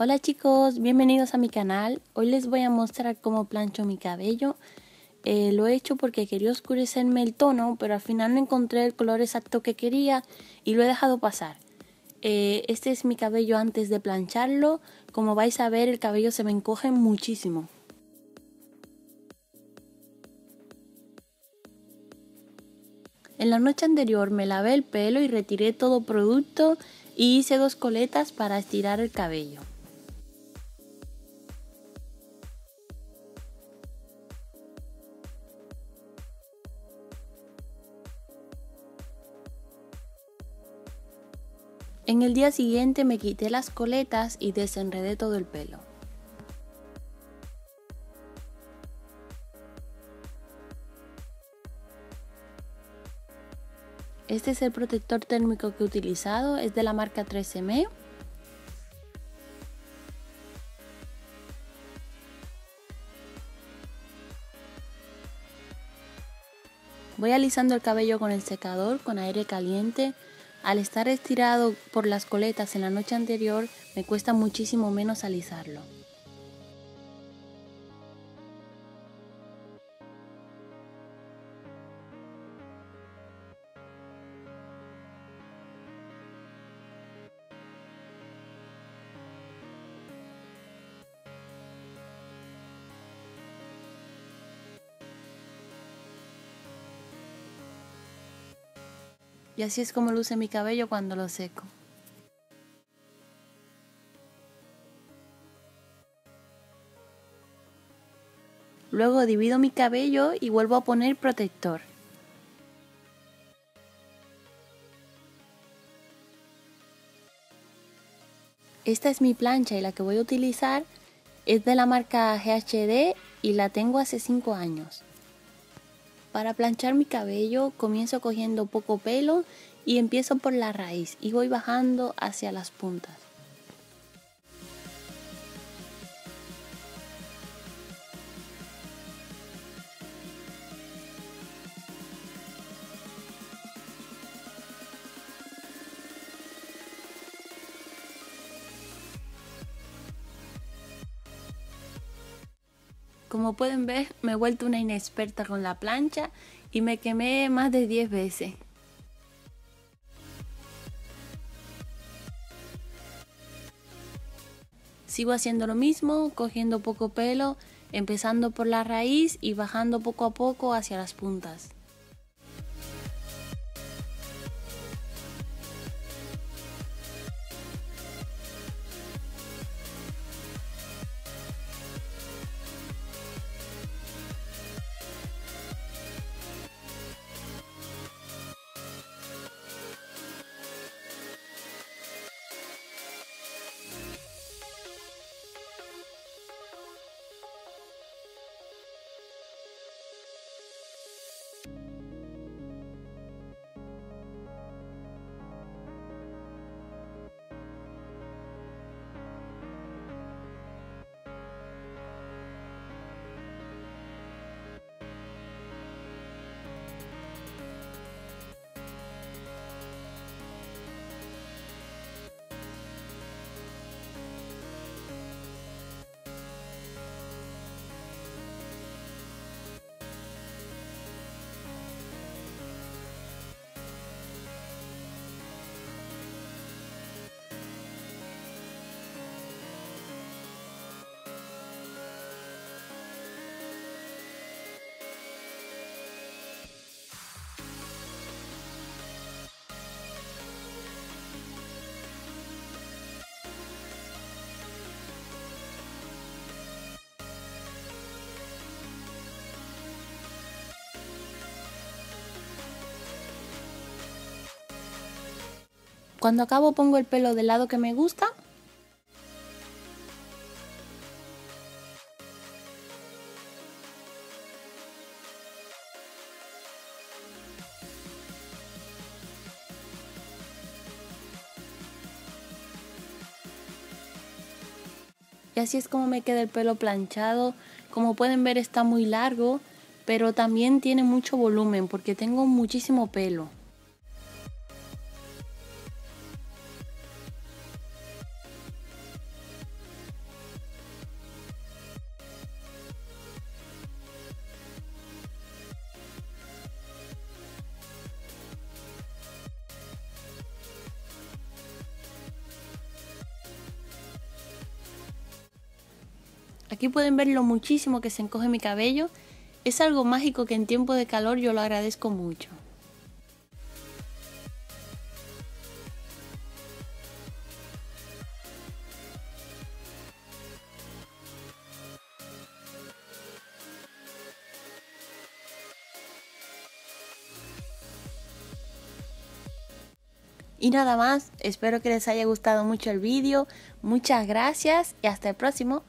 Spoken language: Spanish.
Hola chicos, bienvenidos a mi canal. Hoy les voy a mostrar cómo plancho mi cabello. Lo he hecho porque quería oscurecerme el tono, pero al final no encontré el color exacto que quería y lo he dejado pasar. Este es mi cabello antes de plancharlo. Como vais a ver, el cabello se me encoge muchísimo. En la noche anterior me lavé el pelo y retiré todo producto y hice dos coletas para estirar el cabello. En el día siguiente me quité las coletas y desenredé todo el pelo. Este es el protector térmico que he utilizado, es de la marca 13M. Voy alisando el cabello con el secador, con aire caliente. Al estar estirado por las coletas en la noche anterior, me cuesta muchísimo menos alisarlo. Y así es como luce mi cabello cuando lo seco. Luego divido mi cabello y vuelvo a poner protector. Esta es mi plancha y la que voy a utilizar es de la marca GHD y la tengo hace 5 años. Para planchar mi cabello comienzo cogiendo poco pelo y empiezo por la raíz y voy bajando hacia las puntas. Como pueden ver, me he vuelto una inexperta con la plancha y me quemé más de 10 veces. Sigo haciendo lo mismo, cogiendo poco pelo, empezando por la raíz y bajando poco a poco hacia las puntas. Cuando acabo pongo el pelo del lado que me gusta. Y así es como me queda el pelo planchado. Como pueden ver, está muy largo, pero también tiene mucho volumen porque tengo muchísimo pelo. Aquí pueden ver lo muchísimo que se encoge mi cabello. Es algo mágico que en tiempo de calor yo lo agradezco mucho. Y nada más, espero que les haya gustado mucho el vídeo, muchas gracias y hasta el próximo.